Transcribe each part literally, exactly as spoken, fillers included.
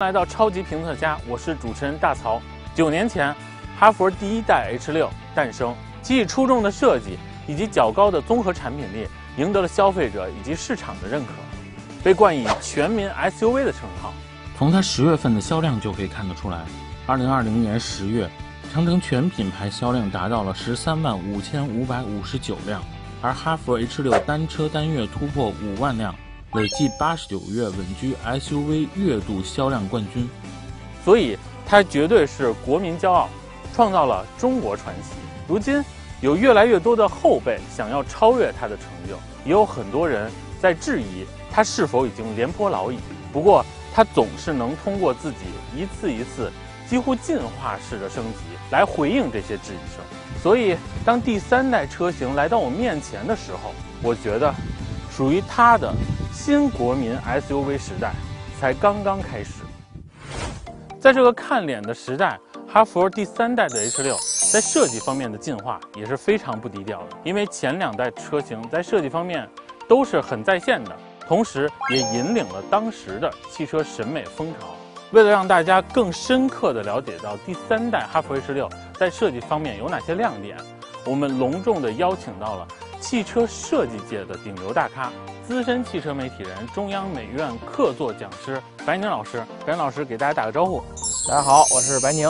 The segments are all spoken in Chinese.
来到超级评测家，我是主持人大曹。九年前，哈佛第一代 H 六 诞生，其以出众的设计以及较高的综合产品力，赢得了消费者以及市场的认可，被冠以全民 S U V 的称号。从它十月份的销量就可以看得出来，二零二零年十月，长城全品牌销量达到了十三万五千五百五十九辆，而哈佛 H 六 单车单月突破五万辆。 累计八十九月稳居 S U V 月度销量冠军，所以它绝对是国民骄傲，创造了中国传奇。如今有越来越多的后辈想要超越它的成就，也有很多人在质疑它是否已经廉颇老矣。不过，它总是能通过自己一次一次几乎进化式的升级来回应这些质疑声。所以，当第三代车型来到我面前的时候，我觉得属于它的 新国民 S U V 时代才刚刚开始。在这个看脸的时代，哈佛第三代的 H 六 在设计方面的进化也是非常不低调的。因为前两代车型在设计方面都是很在线的，同时也引领了当时的汽车审美风潮。为了让大家更深刻地了解到第三代哈佛 H 六 在设计方面有哪些亮点，我们隆重地邀请到了 汽车设计界的顶流大咖、资深汽车媒体人、中央美院客座讲师白宁老师。白宁老师给大家打个招呼。大家好，我是白宁。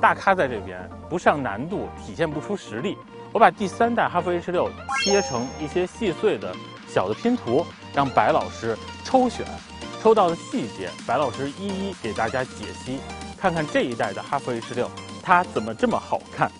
大咖在这边不上难度，体现不出实力。我把第三代哈弗 H 六切成一些细碎的小的拼图，让白老师抽选，抽到的细节，白老师一一给大家解析，看看这一代的哈弗 H 六它怎么这么好看。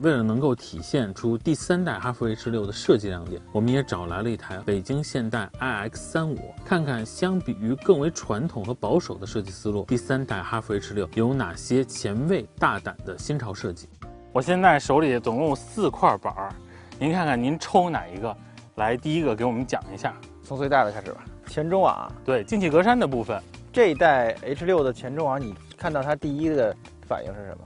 为了能够体现出第三代哈弗 H 六 的设计亮点，我们也找来了一台北京现代 I X 三十五，看看相比于更为传统和保守的设计思路，第三代哈弗 H 六 有哪些前卫大胆的新潮设计。我现在手里总共有四块板儿，您看看您抽哪一个？来，第一个给我们讲一下，从最大的开始吧。前中网，对，进气格栅的部分，这一代 H 六 的前中网，你看到它第一个反应是什么？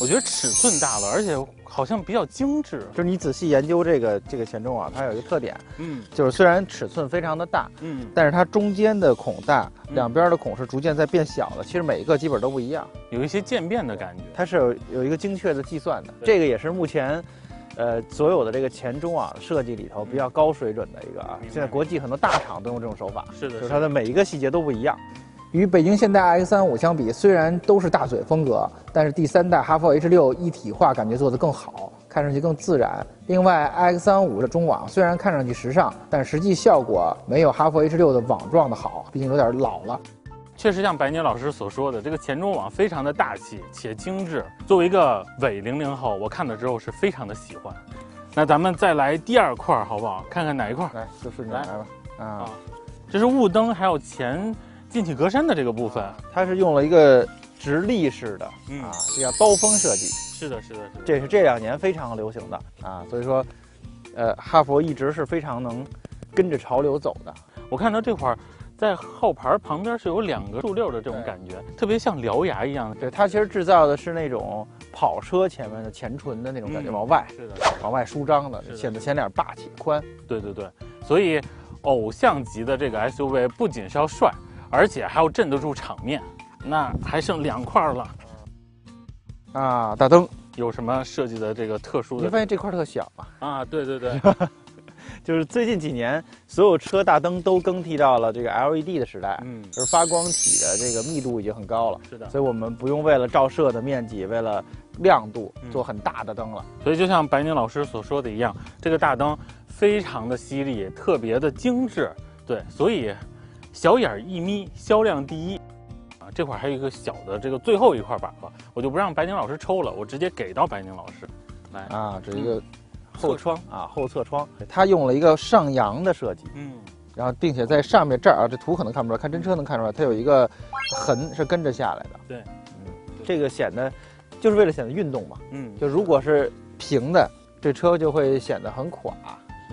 我觉得尺寸大了，而且好像比较精致。就是你仔细研究这个这个前中网，它有一个特点，嗯，就是虽然尺寸非常的大，嗯，但是它中间的孔大，嗯、两边的孔是逐渐在变小的。其实每一个基本都不一样，有一些渐变的感觉。它是有有一个精确的计算的，这个也是目前，呃，所有的这个前中网设计里头比较高水准的一个啊。现在国际很多大厂都用这种手法，是的，就是它的每一个细节都不一样。 与北京现代 X 三十五 相比，虽然都是大嘴风格，但是第三代哈弗 H 六一体化感觉做得更好，看上去更自然。另外 ，X 三十五 的中网虽然看上去时尚，但实际效果没有哈弗 H 六 的网状的好，毕竟有点老了。确实，像白宁老师所说的，这个前中网非常的大气且精致。作为一个伪零零后，我看了之后是非常的喜欢。那咱们再来第二块，好不好？看看哪一块？来，就顺着来吧。啊，这是雾灯，还有前 进气格栅的这个部分，它是用了一个直立式的，嗯、啊，这叫刀锋设计。是的，是的，是的，这是这两年非常流行的啊，所以说，呃，哈佛一直是非常能跟着潮流走的。我看到这块儿，在号牌旁边是有两个竖溜的这种感觉，特别像獠牙一样。对，它其实制造的是那种跑车前面的前唇的那种感觉，嗯、往外，是的，往外舒张的，显得前脸霸气宽。对对对，所以偶像级的这个 S U V 不仅是要帅， 而且还要镇得住场面，那还剩两块了。啊，大灯有什么设计的这个特殊的？你发现这块特小啊？啊，对对对，就是最近几年所有车大灯都更替到了这个 L E D 的时代，嗯，就是发光体的这个密度已经很高了，是的，所以我们不用为了照射的面积，为了亮度做很大的灯了。嗯、所以就像白宁老师所说的一样，这个大灯非常的犀利，特别的精致，对，所以 小眼一眯，销量第一啊！这块还有一个小的，这个最后一块板了，我就不让白宁老师抽了，我直接给到白宁老师。来啊，这一个后窗啊，后侧窗，它用了一个上扬的设计，嗯，然后并且在上面这儿啊，这图可能看不出来，看真车能看出来，它有一个痕是跟着下来的。对，嗯，这个显得就是为了显得运动嘛，嗯，就如果是平的，这车就会显得很垮。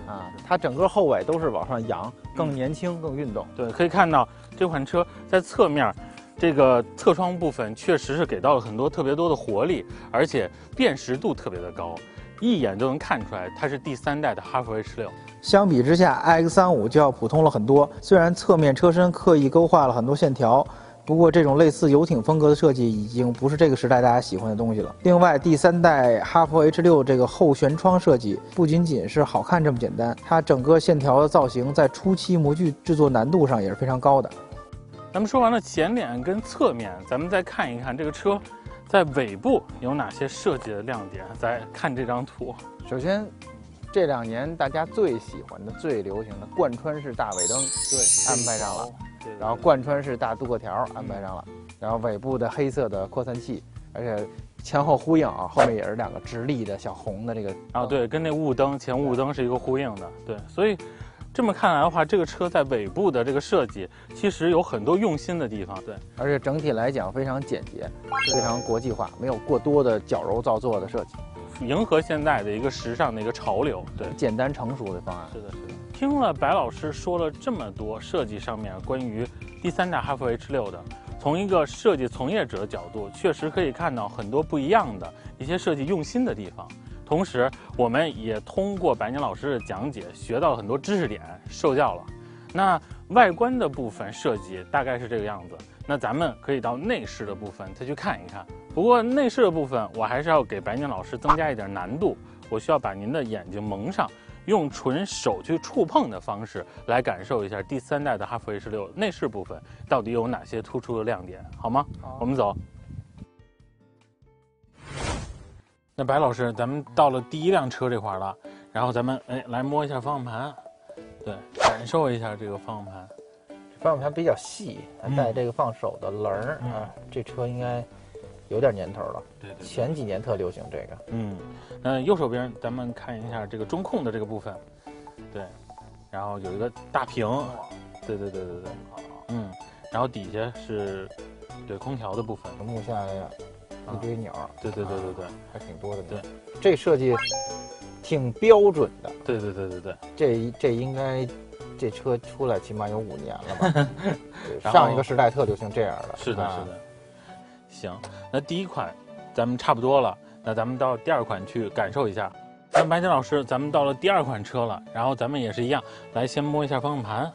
啊，它整个后尾都是往上扬，更年轻，更运动。对，可以看到这款车在侧面，这个侧窗部分确实是给到了很多特别多的活力，而且辨识度特别的高，一眼就能看出来它是第三代的哈弗 H 六。相比之下 ，X 三十五就要普通了很多，虽然侧面车身刻意勾画了很多线条，不过这种类似游艇风格的设计已经不是这个时代大家喜欢的东西了。另外，第三代哈弗 H 六这个后悬窗设计不仅仅是好看这么简单，它整个线条的造型在初期模具制作难度上也是非常高的。咱们说完了前脸跟侧面，咱们再看一看这个车在尾部有哪些设计的亮点。再看这张图，首先。 这两年大家最喜欢的、最流行的贯穿式大尾灯，对，安排上了。然后贯穿式大镀铬条安排上了，然后尾部的黑色的扩散器，而且前后呼应啊，后面也是两个直立的小红的这个啊，对，跟那雾灯前雾灯是一个呼应的，对。所以这么看来的话，这个车在尾部的这个设计其实有很多用心的地方，对。而且整体来讲非常简洁，非常国际化，没有过多的矫揉造作的设计。 迎合现在的一个时尚的一个潮流，对，简单成熟的方案。是的，是的。听了白老师说了这么多设计上面关于第三代哈弗 H 六的，从一个设计从业者的角度，确实可以看到很多不一样的一些设计用心的地方。同时，我们也通过白年老师的讲解，学到了很多知识点，受教了。那外观的部分设计大概是这个样子，那咱们可以到内饰的部分再去看一看。 不过内饰的部分，我还是要给白年老师增加一点难度。我需要把您的眼睛蒙上，用纯手去触碰的方式来感受一下第三代的哈弗 H 六内饰部分到底有哪些突出的亮点，好吗？好，我们走。那白老师，咱们到了第一辆车这块了，然后咱们哎来摸一下方向盘，对，感受一下这个方向盘。方向盘比较细，它带这个放手的棱儿、嗯、啊，这车应该。 有点年头了， 对, 对对，前几年特流行这个。嗯，那右手边咱们看一下这个中控的这个部分，对，然后有一个大屏，对对对对对，嗯，然后底下是对空调的部分，屏幕下一堆鸟，对对对对对，还挺多的。对，这设计挺标准的。对对对对对，这这应该。 这车出来起码有五年了吧？上一个时代特流行这样的。是的，是的。行，那第一款咱们差不多了，那咱们到第二款去感受一下。那白年老师，咱们到了第二款车了，然后咱们也是一样，来先摸一下方向盘，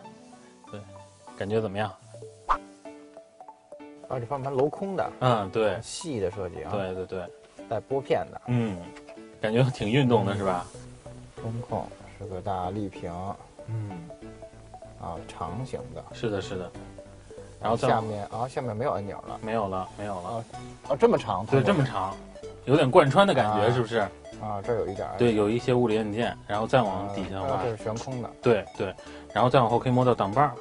对，感觉怎么样？啊，这方向盘镂空的，嗯，对，细的设计啊，对对对，带拨片的，嗯，感觉挺运动的是吧？中控是个大绿屏，嗯。 啊，长形的，是的，是的。然后下面啊，下面没有按钮了，没有了，没有了。哦，这么长，对，这么长，有点贯穿的感觉，是不是？啊，这有一点。对，有一些物理按键，然后再往底下滑，这是悬空的。对对，然后再往后可以摸到挡把，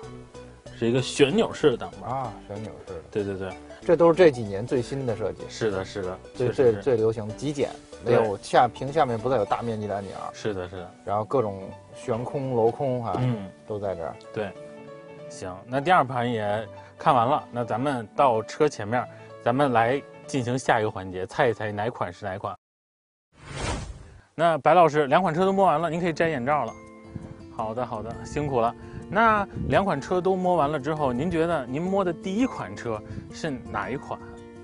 是一个旋钮式的挡把啊，旋钮式的。对对对，这都是这几年最新的设计。是的，是的，最最最流行极简，没有下屏下面不再有大面积的按钮。是的，是的。然后各种。 悬空、镂空哈，嗯，都在这儿。对，行，那第二盘也看完了，那咱们到车前面，咱们来进行下一个环节，猜一猜哪款是哪款。那白老师，两款车都摸完了，您可以摘眼罩了。好的，好的，辛苦了。那两款车都摸完了之后，您觉得您摸的第一款车是哪一款？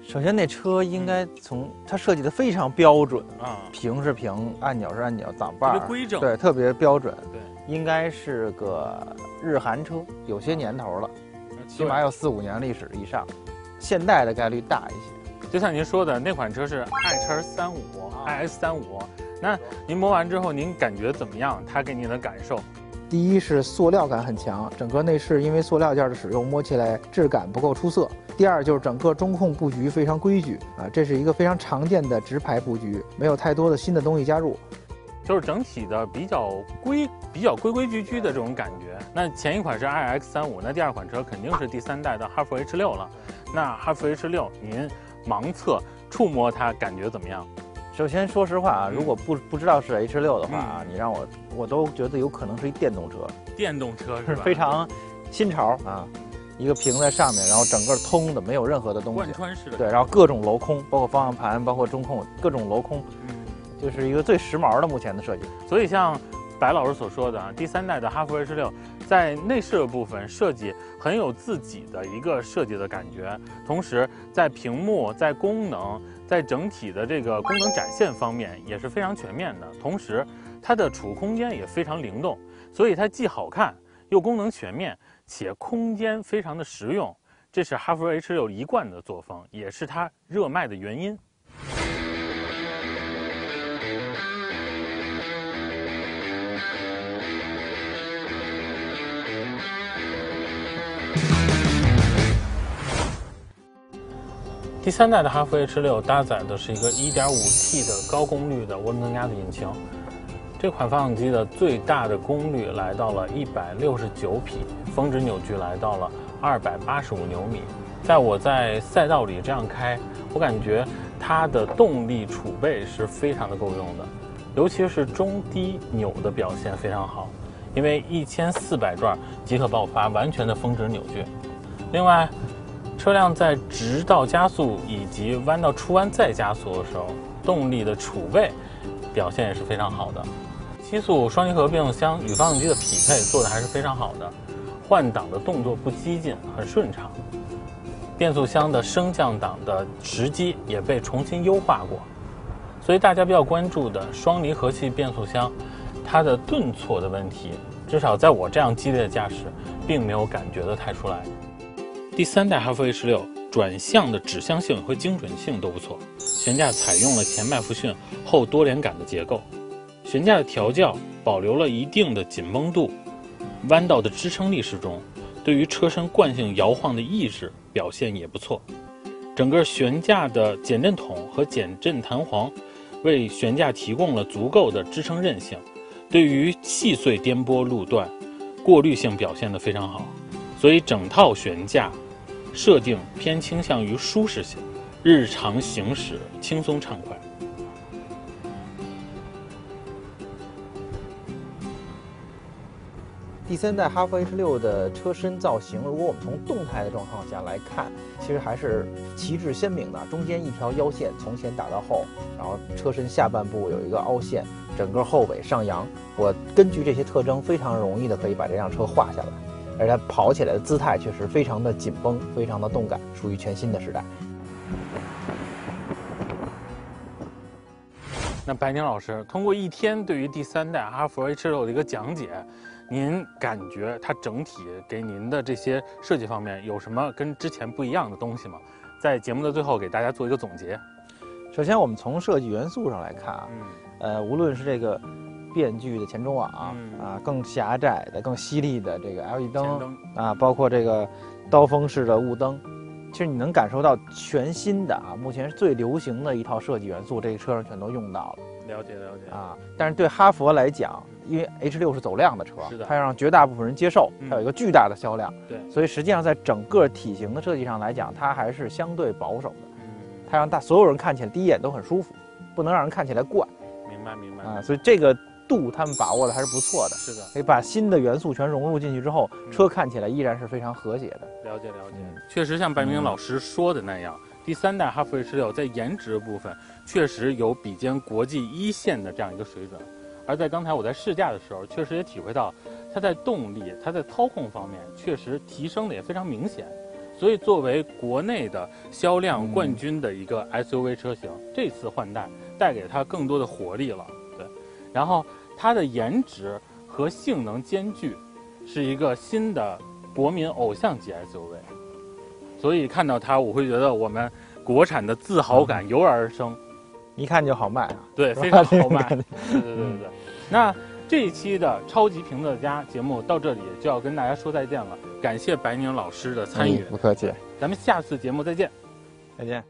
首先，那车应该从它设计的非常标准啊，屏是屏，按钮是按钮，挡把特别规整，对，特别标准，对，应该是个日韩车，有些年头了，起码有四五年历史以上，现代的概率大一些。就像您说的，那款车是 I 叉三五 I S 三五，那您摸完之后，您感觉怎么样？它给你的感受？ 第一是塑料感很强，整个内饰因为塑料件的使用，摸起来质感不够出色。第二就是整个中控布局非常规矩啊，这是一个非常常见的直排布局，没有太多的新的东西加入，就是整体的比较规、比较规规矩矩的这种感觉。那前一款是 I X 三五，那第二款车肯定是第三代的哈弗 H 六了。那哈弗 H 六，您盲测触摸它感觉怎么样？ 首先，说实话啊，如果不不知道是 H 六的话啊，你让我我都觉得有可能是一电动车。电动车是吧？非常新潮啊，一个屏在上面，然后整个通的，没有任何的东西。贯穿式的。对，然后各种镂空，包括方向盘，包括中控，各种镂空，就是一个最时髦的目前的设计。所以像白老师所说的啊，第三代的哈弗 H 六在内饰的部分设计很有自己的一个设计的感觉，同时在屏幕、在功能。 在整体的这个功能展现方面也是非常全面的，同时它的储物空间也非常灵动，所以它既好看又功能全面，且空间非常的实用，这是哈弗 H 六一贯的作风，也是它热卖的原因。 第三代的哈弗 H 六搭载的是一个 一点五T 的高功率的涡轮增压的引擎，这款发动机的最大的功率来到了一百六十九匹，峰值扭矩来到了二百八十五牛米。在我在赛道里这样开，我感觉它的动力储备是非常的够用的，尤其是中低扭的表现非常好，因为一千四百转即可爆发完全的峰值扭矩。另外， 车辆在直道加速以及弯道出弯再加速的时候，动力的储备表现也是非常好的。七速双离合变速箱与发动机的匹配做的还是非常好的，换挡的动作不激进，很顺畅。变速箱的升降档的时机也被重新优化过，所以大家比较关注的双离合器变速箱，它的顿挫的问题，至少在我这样激烈的驾驶，并没有感觉得太出来。 第三代哈弗 H 六转向的指向性和精准性都不错，悬架采用了前麦弗逊后多连杆的结构，悬架的调教保留了一定的紧绷度，弯道的支撑力适中，对于车身惯性摇晃的抑制表现也不错。整个悬架的减震筒和减震弹簧为悬架提供了足够的支撑韧性，对于细碎颠簸路段，过滤性表现得非常好，所以整套悬架 设定偏倾向于舒适性，日常行驶轻松畅快。第三代哈弗 H 六的车身造型，如果我们从动态的状况下来看，其实还是旗帜鲜明的，中间一条腰线从前打到后，然后车身下半部有一个凹陷，整个后尾上扬。我根据这些特征，非常容易的可以把这辆车画下来。 而它跑起来的姿态确实非常的紧绷，非常的动感，属于全新的时代。那白宁老师，通过一天对于第三代哈弗 H 六的一个讲解，您感觉它整体给您的这些设计方面有什么跟之前不一样的东西吗？在节目的最后给大家做一个总结。首先，我们从设计元素上来看啊，嗯、呃，无论是这个 变距的前中网 啊，嗯、啊，更狭窄的、更犀利的这个 L E 灯，灯啊，包括这个刀锋式的雾灯，其实你能感受到全新的啊，目前最流行的一套设计元素，这个车上全都用到了。了解了解啊，但是对哈佛来讲，因为 H 六是走量的车，是的，它要让绝大部分人接受，它有一个巨大的销量，嗯、对，所以实际上在整个体型的设计上来讲，它还是相对保守的，嗯、它让大所有人看起来第一眼都很舒服，不能让人看起来怪。明白明白啊，所以这个 度他们把握的还是不错的，是的，可以把新的元素全融入进去之后，嗯、车看起来依然是非常和谐的。了解了解，嗯、确实像白明老师说的那样，嗯、第三代哈弗 H 六在颜值部分确实有比肩国际一线的这样一个水准，而在刚才我在试驾的时候，确实也体会到它在动力、它在操控方面确实提升的也非常明显。所以作为国内的销量冠军的一个 S U V 车型，嗯、这次换代带给它更多的活力了。 然后它的颜值和性能兼具，是一个新的国民偶像级 S U V， 所以看到它，我会觉得我们国产的自豪感油然而生，一看就好卖啊！对，非常好卖。对对对对对。那这一期的超级评测家节目到这里就要跟大家说再见了，感谢白宁老师的参与，嗯、不客气。咱们下次节目再见，再见。